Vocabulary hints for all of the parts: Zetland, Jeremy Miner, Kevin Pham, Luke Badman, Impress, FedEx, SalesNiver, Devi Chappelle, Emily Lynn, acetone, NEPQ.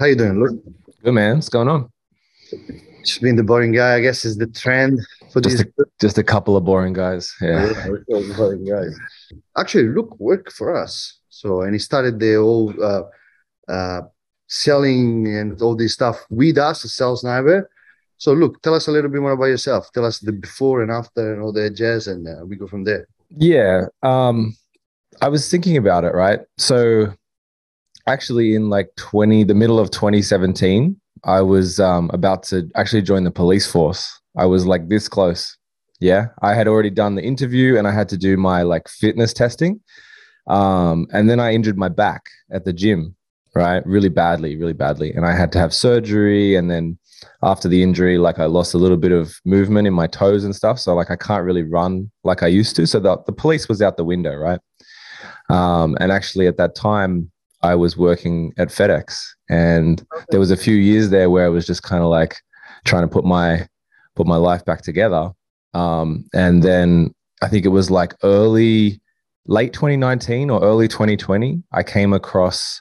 How you doing, Luke? Good, man. What's going on? Just being the boring guy, I guess, is the trend for just these. Just a couple of boring guys. Yeah, boring guys. Actually, Luke worked for us. So, and he started the old selling and all this stuff with us, SalesNiver. So, Luke, tell us a little bit more about yourself. Tell us the before and after and all the jazz, and we go from there. Yeah. I was thinking about it, right? So, actually, in like the middle of 2017, I was about to actually join the police force. I was like this close. Yeah. I had already done the interview and I had to do my like fitness testing. And then I injured my back at the gym, right? Really badly. And I had to have surgery. And then after the injury, like I lost a little bit of movement in my toes and stuff. So like I can't really run like I used to. So the police was out the window, right? And actually at that time, I was working at FedEx, and there was a few years there where I was just kind of like trying to put my life back together. And then I think it was like late 2019 or early 2020, I came across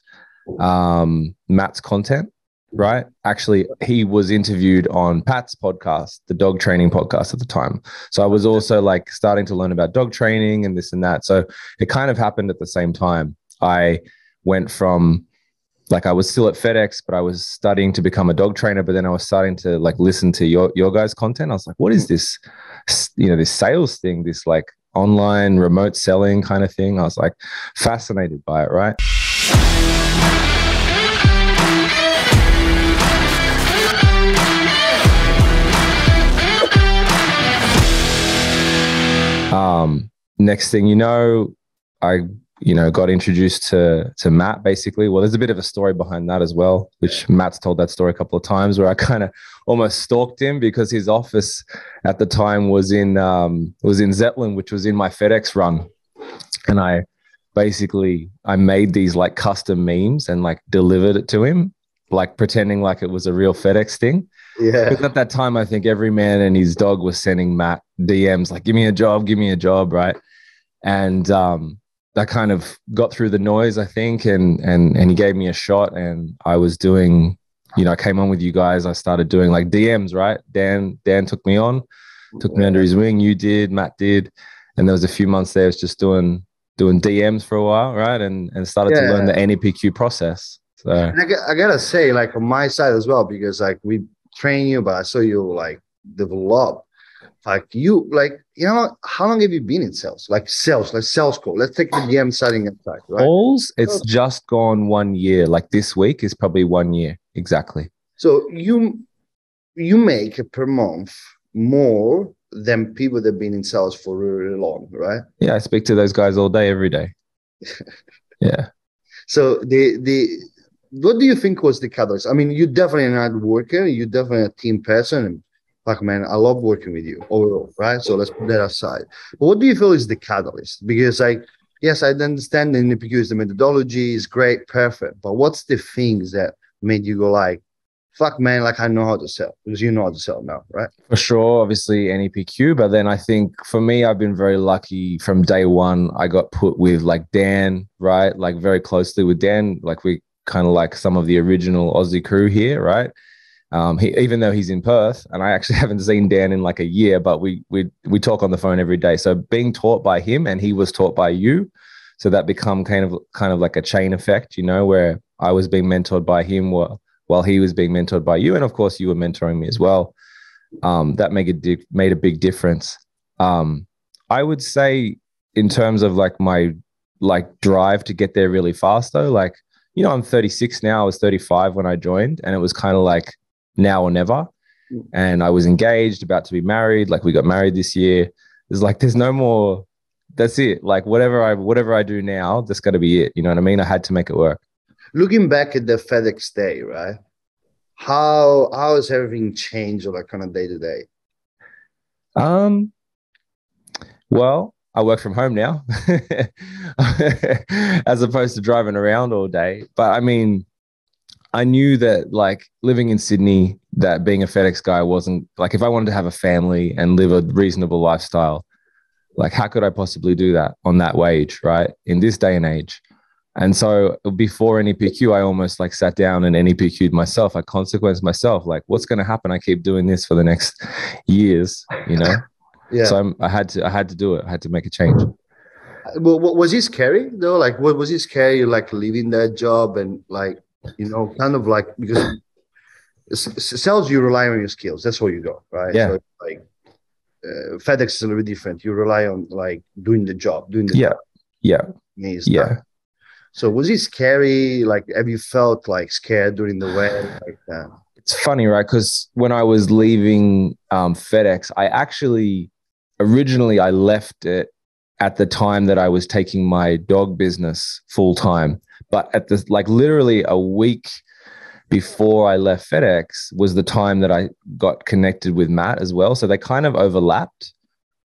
Matt's content, right? Actually, he was interviewed on Pat's podcast, the dog training podcast at the time. So I was also like starting to learn about dog training and this and that. So it kind of happened at the same time. I went from like I was still at FedEx, but I was studying to become a dog trainer. But then I was starting to like listen to your guys' content. I was like, what is this? You know, this sales thing, this like online remote selling kind of thing. I was like fascinated by it, right? Next thing you know, I got introduced to Matt, basically. Well, there's a bit of a story behind that as well, which Matt's told that story a couple of times, where I kind of almost stalked him because his office at the time was in Zetland, which was in my FedEx run. And I made these like custom memes and like delivered it to him, like pretending like it was a real FedEx thing. Yeah. Because at that time, I think every man and his dog was sending Matt DMs like, give me a job, right? And I kind of got through the noise, I think, and he gave me a shot, and I was doing, I came on with you guys. I started doing like DMs, right? Dan took me under his wing. You did, Matt did, and there was a few months there. I was just doing DMs for a while, right? And started to learn the NEPQ process. So I gotta say, like on my side as well, because like we train you, but I saw you like develop. Like you, how long have you been in sales? Like sales call. Let's take the DM setting aside, right? Calls. It's just gone 1 year. Like this week is probably 1 year exactly. So you make per month more than people that've been in sales for really long, right? Yeah, I speak to those guys all day, every day. Yeah. So what do you think was the catalyst? I mean, you're definitely an hard worker. You're definitely a team person. Like, man, I love working with you overall, right? So let's put that aside. But what do you feel is the catalyst? Because, yes, I understand the NEPQ is the methodology, is great, perfect. But what's the things that made you go like, fuck, man, like I know how to sell? Because you know how to sell now, right? For sure, obviously NEPQ. But then I think for me, I've been very lucky from day one. I got put with like Dan, right? Like very closely with Dan. Like we kind of like some of the original Aussie crew here, right? He, even though he's in Perth, and I actually haven't seen Dan in like a year, but we talk on the phone every day. So being taught by him, and he was taught by you, so that become kind of like a chain effect, where I was being mentored by him while he was being mentored by you, and of course you were mentoring me as well. That made a big difference. I would say in terms of like my like drive to get there really fast though, like I'm 36 now. I was 35 when I joined, and it was kind of like now or never. And I was engaged, about to be married. Like we got married this year. It's like, there's no more, that's it. Like whatever I do now, that's got to be it. You know what I mean? I had to make it work. Looking back at the FedEx day, right? How has everything changed like kind of day to day? Well, I work from home now as opposed to driving around all day. But I mean, I knew that like living in Sydney, that being a FedEx guy wasn't like, if I wanted to have a family and live a reasonable lifestyle, like how could I possibly do that on that wage, right? In this day and age. And so before NEPQ, I almost like sat down and NEPQ'd myself. I consequenced myself, like, what's going to happen? I keep doing this for the next years, you know? Yeah. So I had to do it. I had to make a change. Well, was it scary though? Like, what was it scary? Like leaving that job and like, you know, kind of like, because sales, you rely on your skills. That's where you go, right? Yeah. So, like FedEx is a little bit different. You rely on like doing the job. Yeah. Yeah. Tough. So was it scary? Like, have you felt like scared during the way? Like that? It's funny, right? Because when I was leaving FedEx, I actually, originally I left it at the time that I was taking my dog business full time. But at the, like literally a week before I left FedEx was the time that I got connected with Matt as well. So they kind of overlapped.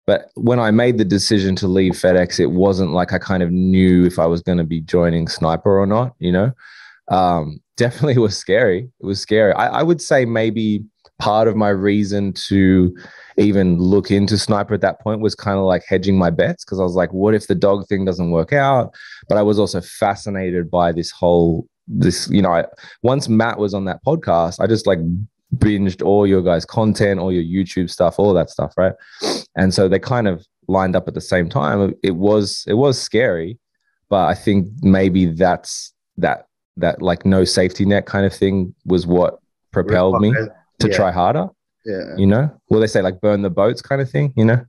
But when I made the decision to leave FedEx, it wasn't like I kind of knew if I was going to be joining Sniper or not, you know? Definitely was scary. It was scary. I would say maybe part of my reason to even look into Sniper at that point was kind of like hedging my bets, because I was like, what if the dog thing doesn't work out? But I was also fascinated by this whole, this, you know, once Matt was on that podcast, I just like binged all your guys' content, all your YouTube stuff, all that stuff, right? And so they kind of lined up at the same time. It was scary, but I think maybe that's that like no safety net kind of thing was what propelled me to try harder. Yeah, you know, well, they say like burn the boats kind of thing, you know.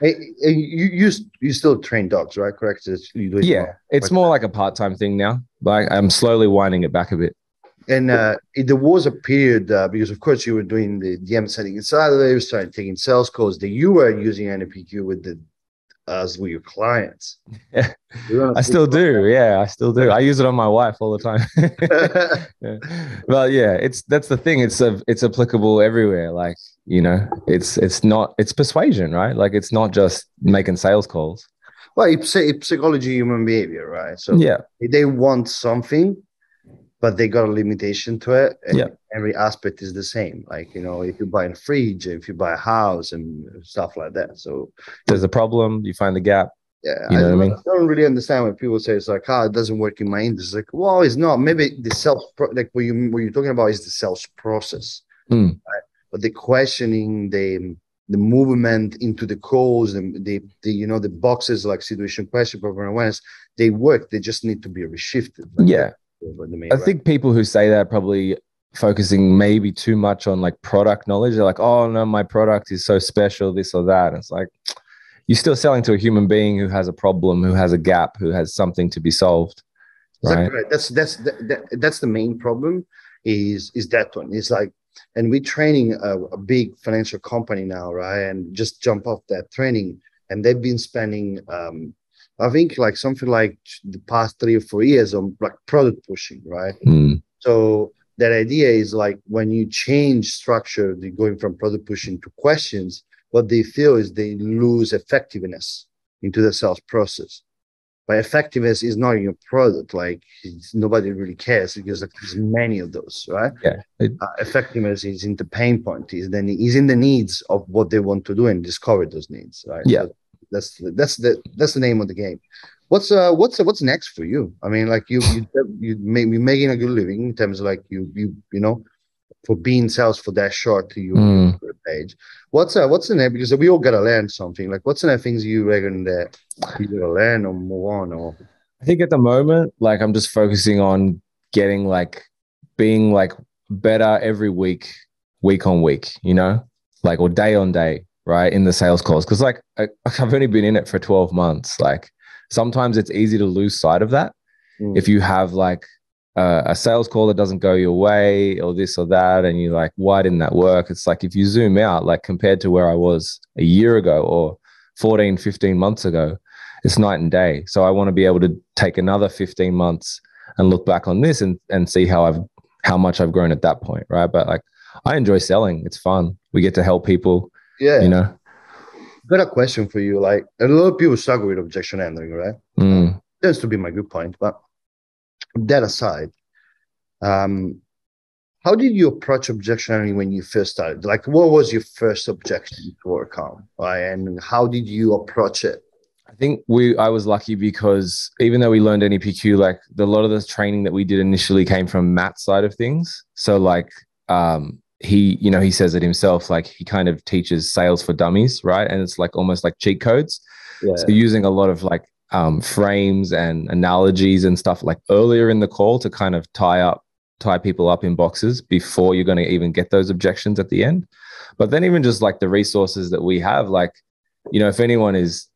You still train dogs, right? Correct. It's more like a part-time thing now, but I'm slowly winding it back a bit. And there was a period because, of course, you were doing the DM setting inside of it. You started taking sales calls that you were using NEPQ with as with your clients. Yeah. I still do. I use it on my wife all the time. Yeah. Well, yeah, that's the thing. It's applicable everywhere. Like, you know, it's persuasion, right? Like, it's not just making sales calls. Well, it's psychology, human behavior, right? So yeah, they want something, but they got a limitation to it. And every aspect is the same. Like, you know, if you buy a fridge, if you buy a house and stuff like that. So there's a problem. You find the gap. Yeah. You know what I mean? I don't really understand when people say it's like, it doesn't work in my industry. It's like, well, it's not. Maybe the sales, like what you're talking about is the sales process. Mm. Right? But the questioning, the movement into the calls, the boxes, like situation, question, problem, awareness, they work. They just need to be reshifted. Like yeah. That. I think people who say that are probably focusing maybe too much on like product knowledge. They're like, oh no, my product is so special, this or that. And it's like, you're still selling to a human being who has a problem, who has a gap, who has something to be solved. Right? That's the main problem is that one. It's like, and we're training a big financial company now, right? And just jump off that training. And they've been spending, I think like something like the past 3 or 4 years on like product pushing, right? Mm. So that idea is like when you change structure, they're going from product pushing to questions, what they feel is they lose effectiveness into the sales process. But effectiveness is not in your product. Like nobody really cares because like, there's many of those, right? Yeah. Effectiveness is in the pain point, is in the needs of what they want to do and discover those needs, right? Yeah. So, that's the name of the game. What's next for you? I mean, like you may be making a good living in terms of like you know, for being sales for that short to your page. What's the next? Because we all gotta learn something. Like what's the next things you reckon that you gotta learn or move on? Or I think at the moment, like I'm just focusing on getting like being like better every week, week on week. You know, like or day on day. Right, in the sales calls, because like I've only been in it for 12 months. Like sometimes it's easy to lose sight of that. Mm. If you have like a sales call that doesn't go your way or this or that, and you're like, why didn't that work? It's like if you zoom out, like compared to where I was a year ago or 14, 15 months ago, it's night and day. So I want to be able to take another 15 months and look back on this and see how much I've grown at that point, right? But like I enjoy selling. It's fun. We get to help people. Yeah, you know. Got a question for you. Like a lot of people struggle with objection handling, right? Mm. Tends to be my good point. But that aside, how did you approach objection handling when you first started? Like, what was your first objection to overcome, right? And how did you approach it? I think I was lucky because even though we learned NEPQ, like a lot of the training that we did initially came from Matt's side of things. So like he, you know, he says it himself, like he kind of teaches sales for dummies, right? And it's like almost like cheat codes. Yeah. So using a lot of like frames and analogies and stuff like earlier in the call to kind of tie people up in boxes before you're going to even get those objections at the end. But then even just like the resources that we have, like, you know, if anyone is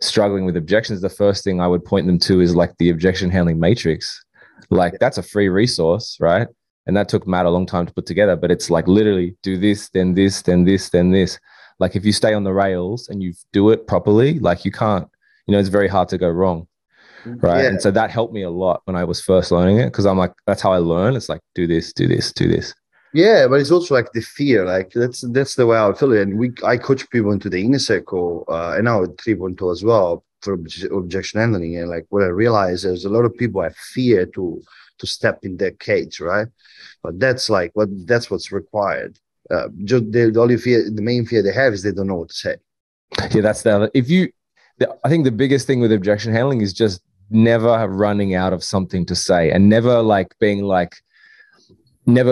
struggling with objections, the first thing I would point them to is like the objection handling matrix. Like that's a free resource, right? And that took Matt a long time to put together, but it's like literally do this, then this, then this, then this. Like if you stay on the rails and you do it properly, like you can't, you know, it's very hard to go wrong. Right. Yeah. And so that helped me a lot when I was first learning it, because I'm like, that's how I learn. It's like, do this, do this, do this. Yeah, but it's also like the fear. Like that's the way I feel it. And I coach people into the inner circle, and now 3.2 as well for objection handling. And like what I realized is a lot of people have fear to step in their cage, right? But that's like that's what's required. Just the main fear they have is they don't know what to say. Yeah, that's the other. I think the biggest thing with objection handling is just never running out of something to say, and never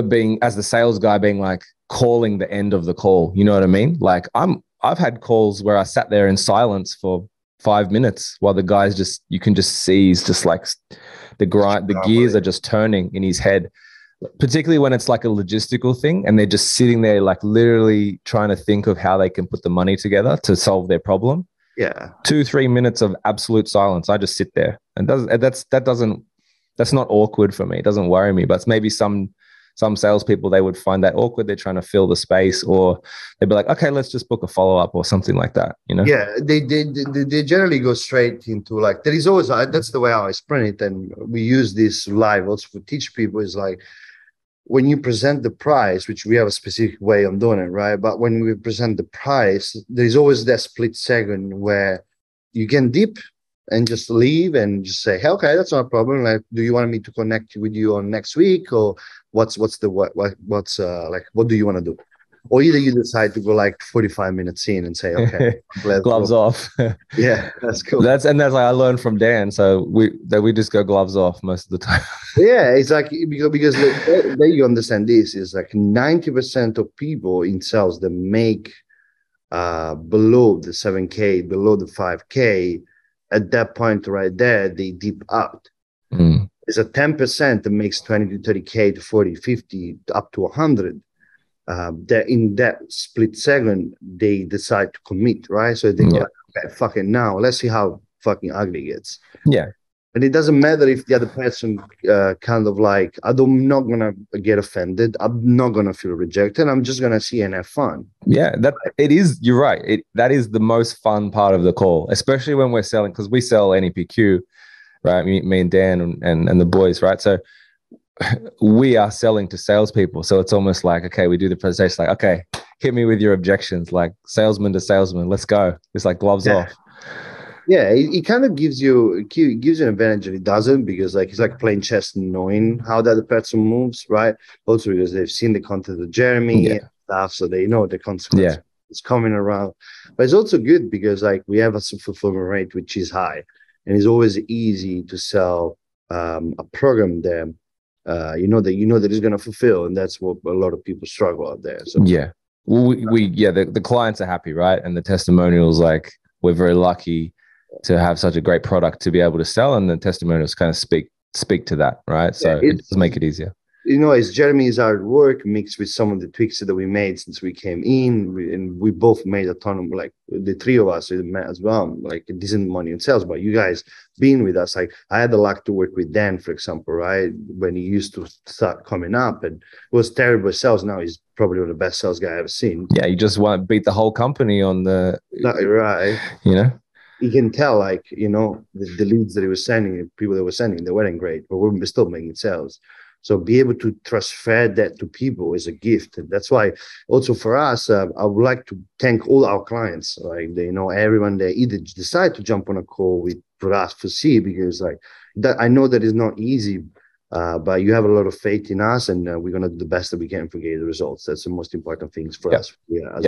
being as the sales guy being like calling the end of the call. You know what I mean? Like I've had calls where I sat there in silence for 5 minutes while the guy's just, you can just see he's just like the grind, the gears are just turning in his head, particularly when it's like a logistical thing and they're just sitting there like literally trying to think of how they can put the money together to solve their problem. Yeah. 2-3 minutes of absolute silence. I just sit there, and that's not awkward for me. It doesn't worry me, but maybe some salespeople, they would find that awkward. They're trying to fill the space, or they'd be like, okay, let's just book a follow-up or something like that, you know? Yeah, they generally go straight into like, there is always, that's the way I explain it. And we use this live also to teach people is like, when you present the price, which we have a specific way of doing it, right? But when we present the price, there's always that split second where you can dip and just leave and just say, hey, okay, that's not a problem. Like, do you want me to connect with you on next week, or what do you want to do? Or either you decide to go like 45 minutes in and say, okay, gloves off. Yeah, that's cool. That's like I learned from Dan. So we just go gloves off most of the time. Yeah, it's like because there you understand this is like 90% of people in sales that make below the 7K, below the 5K. At that point right there, they dip out. Mm. It's a 10% that makes 20 to 30K to 40, 50, up to 100. That in that split second, they decide to commit, right? So they go, okay, fuck it now. Let's see how fucking ugly it gets. Yeah. And it doesn't matter if the other person kind of like, I'm not going to get offended. I'm not going to feel rejected. I'm just going to see and have fun. Yeah, you're right. That is the most fun part of the call, especially when we're selling, because we sell NEPQ, right? Me and Dan and the boys, right? So we are selling to salespeople. So it's almost like, okay, we do the presentation, like, okay, hit me with your objections, like salesman to salesman, let's go. It's like gloves off. Yeah, it kind of gives you an advantage, and it doesn't, because like it's like playing chess and knowing how the other person moves, right? Also because they've seen the content of Jeremy and stuff, so they know the consequences is coming around. But it's also good because like we have a fulfillment rate which is high, and it's always easy to sell a program that that is going to fulfill, and that's what a lot of people struggle out there. So yeah, the clients are happy, right? And the testimonials, like we're very lucky to have such a great product to be able to sell, and the testimonials kind of speak to that, right? So it does make it easier. You know, it's Jeremy's hard work mixed with some of the tweaks that we made since we came in, and we both made a ton of, like the three of us as well, like decent money in sales. But you guys being with us, like I had the luck to work with Dan, for example, right? When he used to start coming up and it was terrible sales. Now he's probably one of the best sales guy I've ever seen. Yeah, you just want to beat the whole company on the... Right. You know? You can tell, like, you know, the leads that he was sending, people that were sending, they weren't great, but we're still making sales. So be able to transfer that to people is a gift. And that's why also for us, I would like to thank all our clients. Like, they know everyone, they either decide to jump on a call for us to see, because like that, I know that is not easy, but you have a lot of faith in us, and we're going to do the best that we can for get the results. That's the most important things for us. Yeah.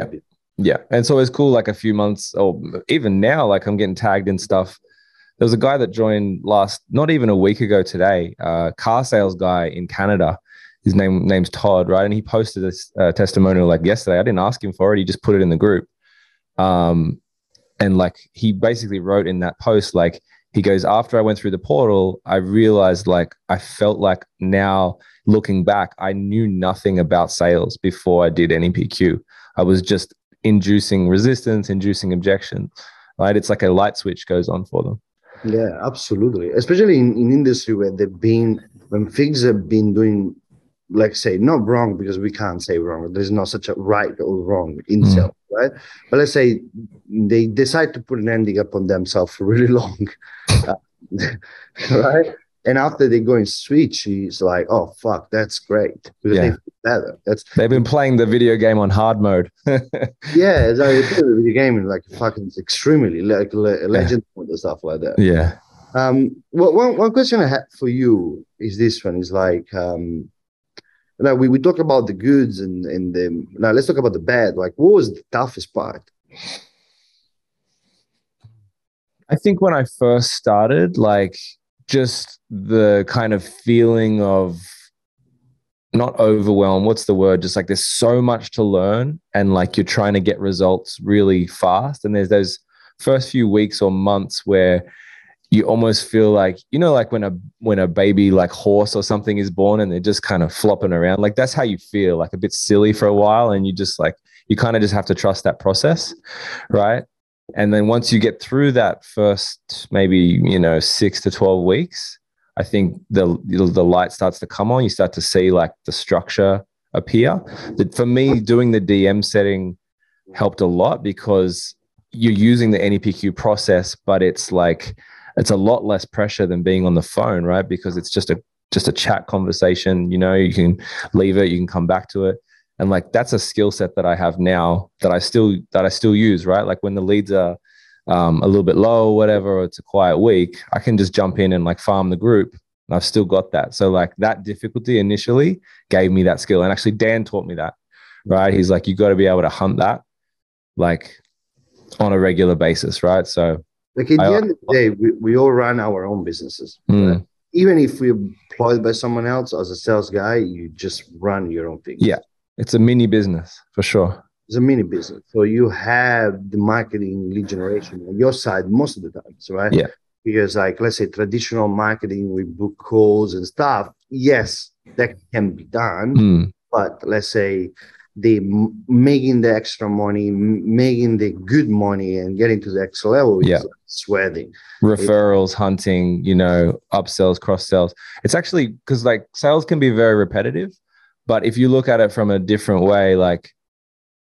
Yeah. And so it was cool, like a few months or even now, like I'm getting tagged in stuff. There was a guy that joined last, not even a week ago today, car sales guy in Canada. His name's Todd, right? And he posted this testimonial like yesterday. I didn't ask him for it. He just put it in the group. And like, he basically wrote in that post, like, he goes, after I went through the portal, I realized, like, I felt like now looking back, I knew nothing about sales before I did NEPQ. I was just inducing resistance, inducing objection, right? It's like a light switch goes on for them. Yeah, absolutely. Especially in industry where they've been, when things have been doing, like say, not wrong, because we can't say wrong. There's not such a right or wrong in sales, right? But let's say they decide to put an ending upon themselves for really long, right? And after they go and switch, he's like, oh, fuck, that's great. Because they feel better. They've been playing the video game on hard mode. Yeah, exactly. The video game is like fucking extremely, like legend and stuff like that. Yeah. Well, one question I had for you is this one. Is like, now we talk about the goods and the, now let's talk about the bad. Like, what was the toughest part? I think when I first started, like, just the kind of feeling of not overwhelmed, what's the word? Just like there's so much to learn and like you're trying to get results really fast. And there's those first few weeks or months where you almost feel like, you know, like when a baby like horse or something is born and they're just kind of flopping around. Like that's how you feel, like a bit silly for a while. And you just like, you kind of just have to trust that process, right? And then once you get through that first, maybe, you know, 6 to 12 weeks, I think the light starts to come on. You start to see like the structure appear. That for me, doing the DM setting helped a lot because you're using the NEPQ process, but it's like, it's a lot less pressure than being on the phone, right? Because it's just a chat conversation, you know, you can leave it, you can come back to it. And like, that's a skill set that I have now that I still use, right? Like when the leads are a little bit low or whatever, or it's a quiet week, I can just jump in and like farm the group. And I've still got that. So like that difficulty initially gave me that skill. And actually Dan taught me that, right? He's like, you got to be able to hunt that like on a regular basis, right? So like at the end of the day, we all run our own businesses. Right? Even if we're employed by someone else as a sales guy, you just run your own thing. Yeah. It's a mini business for sure. It's a mini business. So you have the marketing lead generation on your side most of the times, right? Yeah. Because like, let's say traditional marketing, we book calls and stuff. Yes, that can be done. But let's say the making the extra money, making the good money and getting to the extra level is like sweating. Referrals, hunting, you know, upsells, cross sells. It's actually because like sales can be very repetitive. But if you look at it from a different way, like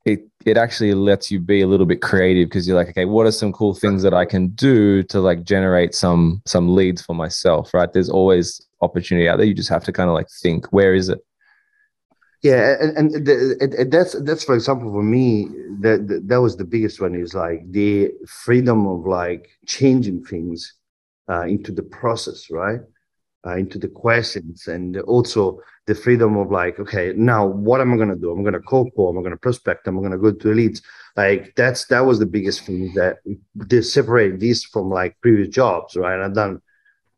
it actually lets you be a little bit creative because you're like, okay, what are some cool things that I can do to like generate some leads for myself, right? There's always opportunity out there. You just have to kind of like think, where is it? Yeah, and that's for example for me that was the biggest one is like the freedom of like changing things into the process, right? Into the questions and also the freedom of like, okay, now what am I going to do? I'm going to cold call, I'm going to prospect, I'm going to go to leads. Like that was the biggest thing that they separated this from like previous jobs, right? And I've done,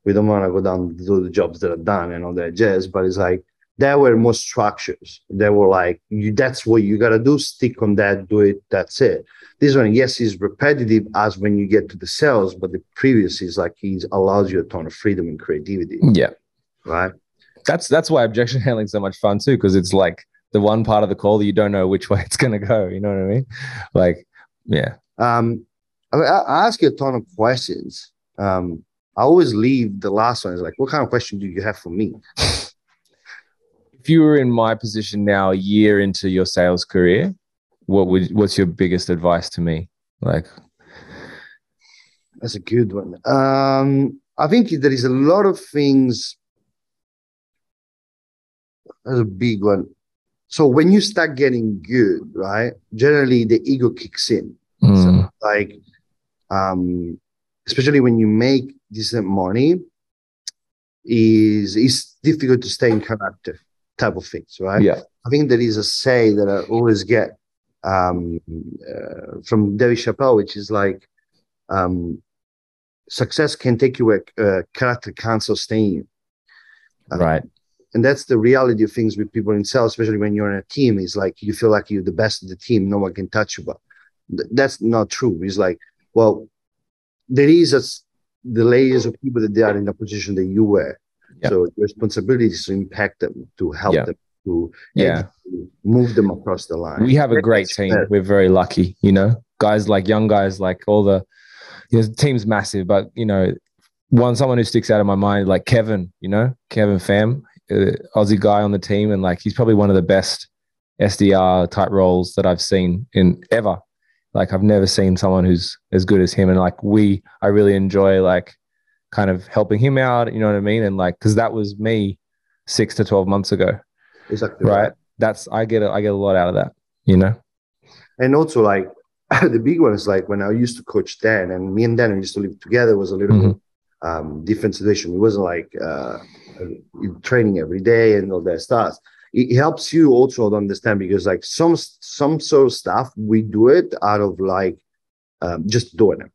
we don't want to go down to the jobs that are done and all that jazz, but it's like, there were more structures. They were like, that's what you got to do, stick on that, do it, that's it. This one, yes, is repetitive as when you get to the sales, but the previous is like, it allows you a ton of freedom and creativity. Yeah. Right? That's why objection handling is so much fun too, because it's like the one part of the call that you don't know which way it's going to go. You know what I mean? Like, yeah. I ask you a ton of questions. I always leave the last one. It's like, what kind of question do you have for me? If you were in my position now, a year into your sales career, what's your biggest advice to me? Like, that's a good one. I think there is a lot of things. That's a big one. So when you start getting good, right? Generally, the ego kicks in. So like, especially when you make decent money, it's difficult to stay in character. Type of things, right? Yeah. I think there is a say that I always get from Devi Chappelle, which is like, success can take you where character can't sustain you. Right. And that's the reality of things with people in sales, especially when you're in a team. Is like, you feel like you're the best of the team. No one can touch you. But that's not true. It's like, well, there is the layers of people that they are in the position that you were. Yep. So your responsibility is to impact them, to help them, to move them across the line. We have a great team. We're very lucky, you know, guys like young guys, like all the, you know, the team's massive, but you know, someone who sticks out of my mind, like Kevin, you know, Kevin Pham, Aussie guy on the team. And like, he's probably one of the best SDR type roles that I've seen in ever. Like, I've never seen someone who's as good as him. And like, I really enjoy like kind of helping him out, you know what I mean? And like, cause that was me 6 to 12 months ago. Exactly. Right. That's, I get a lot out of that, you know? And also like the big one is like when I used to coach Dan, and me and Dan used to live together, was a little bit different situation. It wasn't like training every day and all that stuff. It helps you also to understand, because like some sort of stuff we do it out of like just doing it,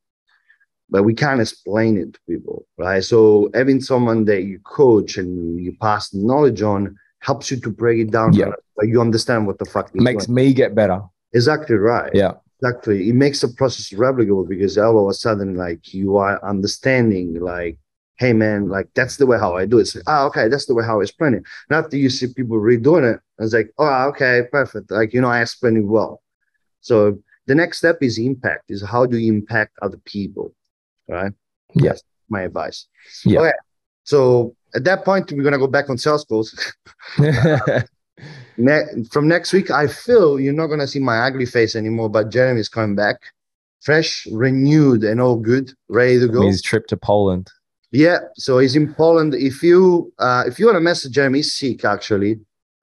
but we can't explain it to people, right? So having someone that you coach and you pass knowledge on helps you to break it down. Yeah. But you understand what the fuck makes me get better. Exactly right. Yeah. Exactly. It makes the process replicable, because all of a sudden, like, you are understanding, like, hey, man, like, that's the way how I do it. So, okay, that's the way how I explain it. And after you see people redoing it, it's like, oh, okay, perfect. Like, you know, I explained it well. So the next step is impact, is how do you impact other people, right? Yes. That's my advice. Yeah. Okay. So at that point, we're going to go back on sales calls. From next week, I feel you're not going to see my ugly face anymore, but Jeremy is coming back fresh, renewed, and all good, ready to go. His trip to Poland. Yeah, so he's in Poland. If you want to message Jeremy, he's sick, actually,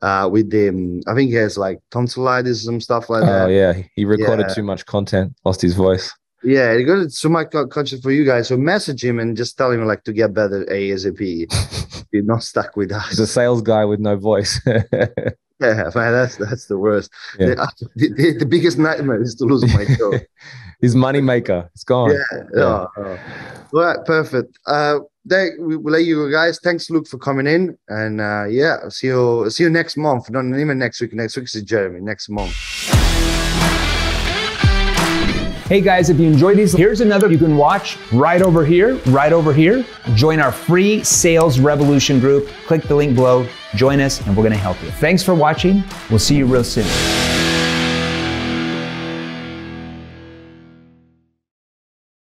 with the, I think he has like tonsillitis and stuff like that. Oh, yeah. He recorded too much content, lost his voice. Yeah, he got so much content for you guys. So message him and just tell him like to get better ASAP. You're not stuck with us. He's a sales guy with no voice. Yeah, man, that's the worst. Yeah. The biggest nightmare is to lose my job. His money maker, it's gone. Yeah. Yeah. Oh. All right, perfect. We'll let you guys. Thanks, Luke, for coming in, and see you next month. Not even next week. Next week is Jeremy. Next month. Hey guys, if you enjoy these, here's another you can watch right over here. Join our free Sales Revolution group. Click the link below, join us, and we're gonna help you. Thanks for watching. We'll see you real soon.